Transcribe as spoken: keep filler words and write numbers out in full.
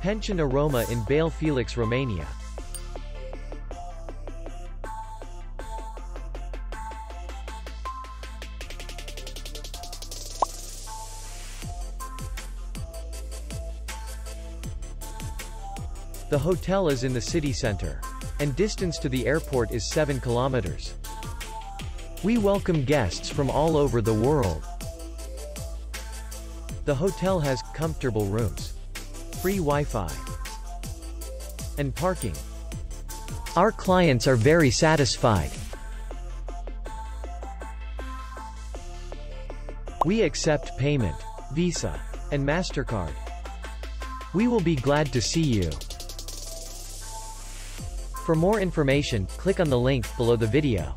Pension Aroma in Baile Felix, Romania. The hotel is in the city center, and distance to the airport is seven kilometers. We welcome guests from all over the world. The hotel has comfortable rooms, free Wi-Fi, and parking. Our clients are very satisfied. We accept payment, Visa, and MasterCard. We will be glad to see you. For more information, click on the link below the video.